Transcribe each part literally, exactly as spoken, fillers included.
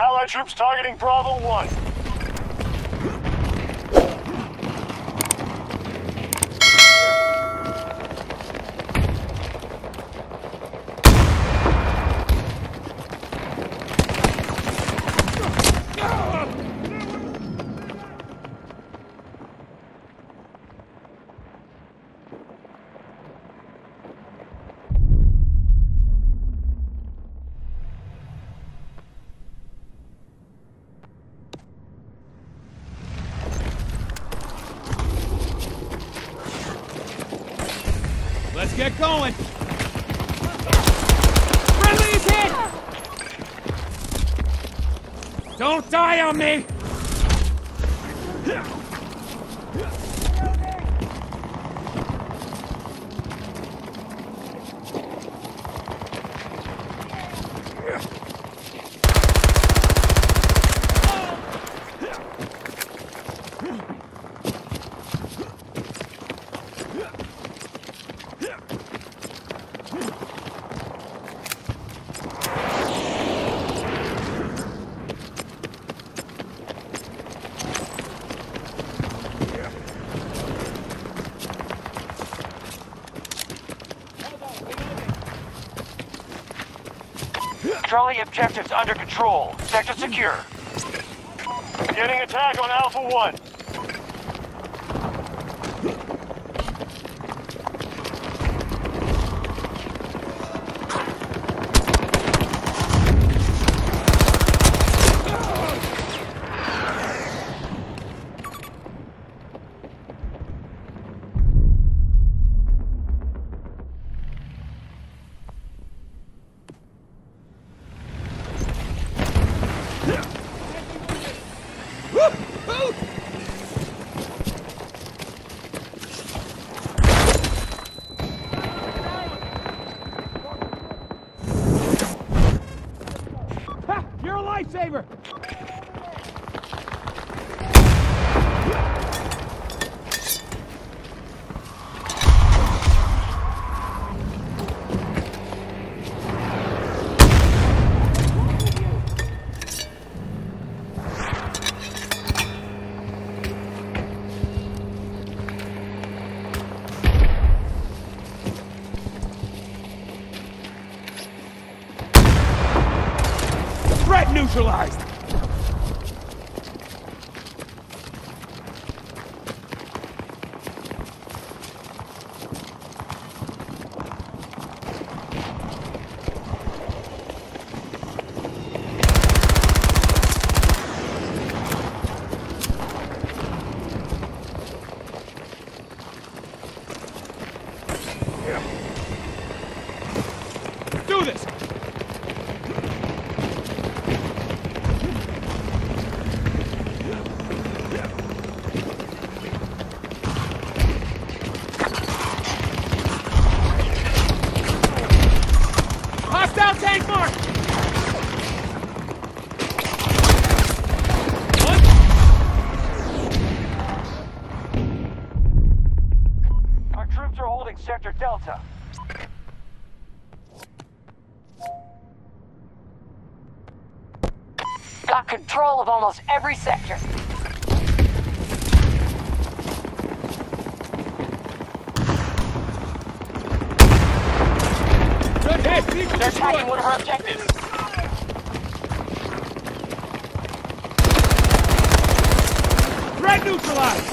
Allied troops targeting Bravo one. Let's get going! Friendly is hit! Don't die on me! Charlie, objectives under control. Sector secure. Getting attack on Alpha one. Saber! Neutralized! Do this! Troops are holding Sector Delta. Got control of almost every sector. Good hit! They're attacking one of our objectives. Threat neutralized!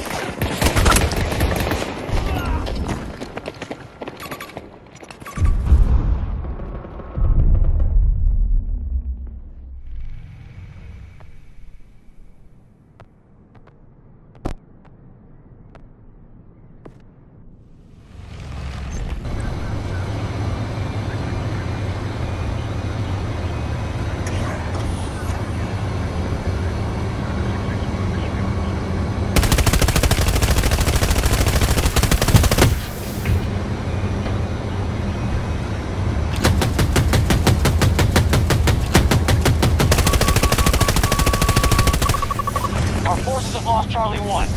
Lost Charlie one.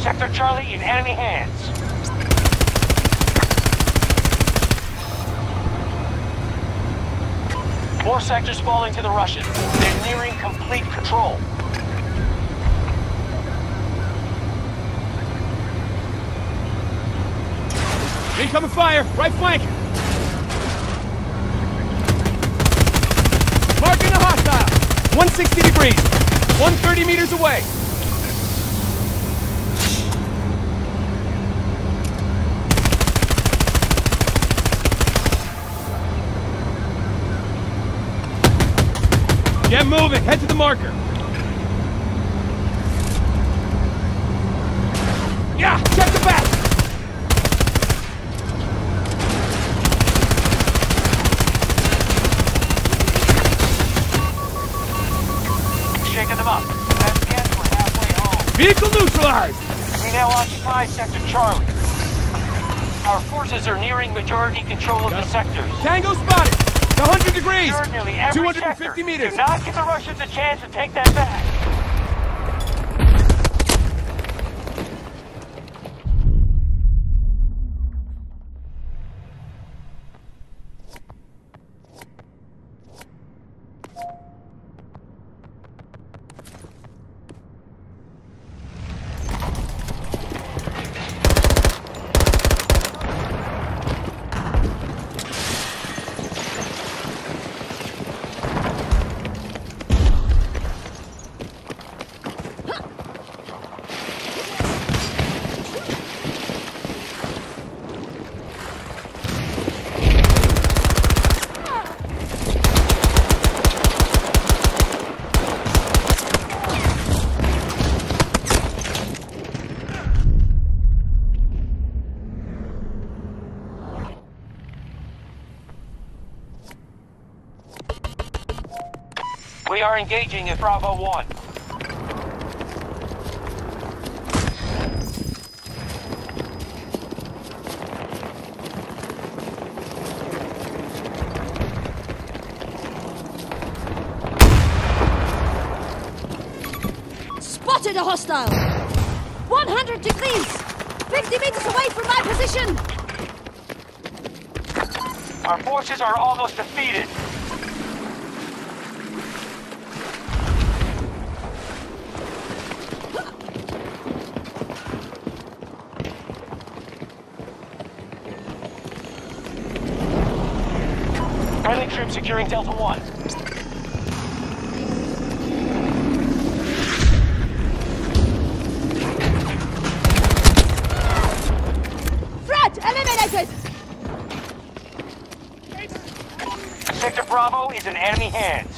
Sector Charlie in enemy hands. More sectors falling to the Russians. They're nearing complete control. Incoming fire! Right flank! Marking the hostile! one hundred sixty degrees! one hundred thirty meters away! Get moving! Head to the marker! Yeah! Check the back! Shaking them up. That's the end. We're halfway home. Vehicle neutralized! We now occupy Sector Charlie. Our forces are nearing majority control of the sectors. Tango spotted! one hundred degrees! two hundred fifty meters! Do not give the Russians a chance to take that back! We are engaging at Bravo one. Spotted a hostile! one hundred degrees! fifty meters away from my position! Our forces are almost defeated. Friendly troops securing Delta one. Threat eliminated! Sector Bravo is in enemy hands.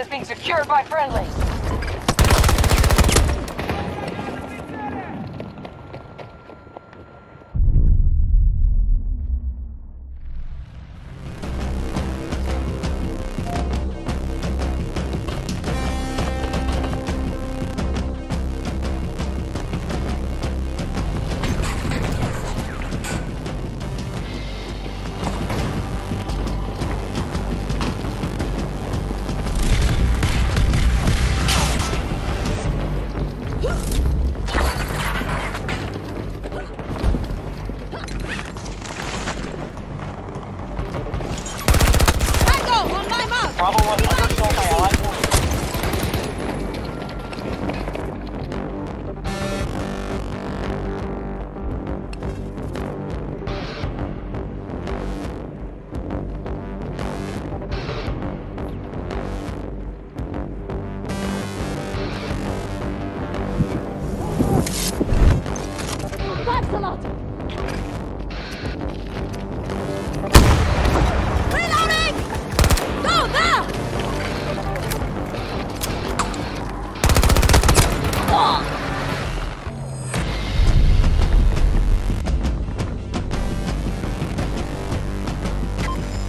Is being secured by friendly.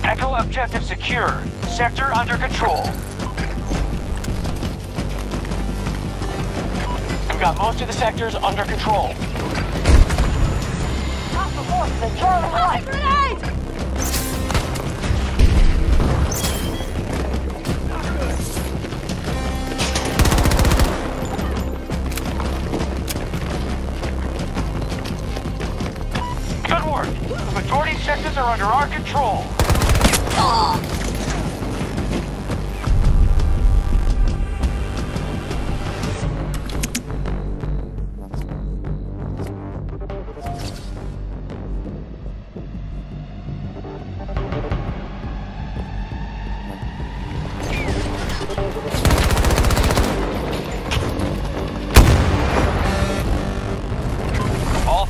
Echo objective secure. Sector under control. We've got most of the sectors under control. Top of the force, the Charlie. Majority sectors are under our control. Oh.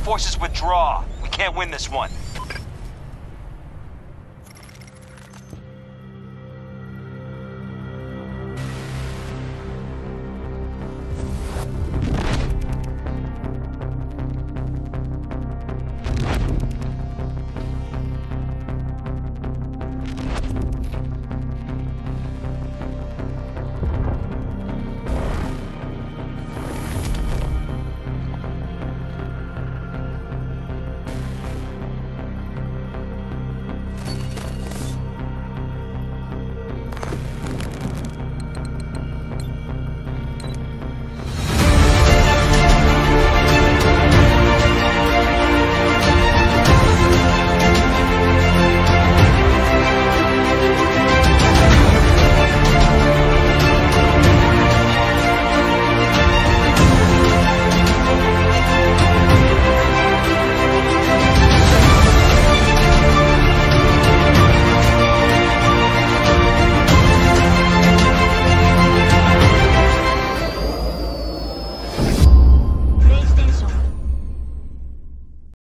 Forces withdraw. We can't win this one.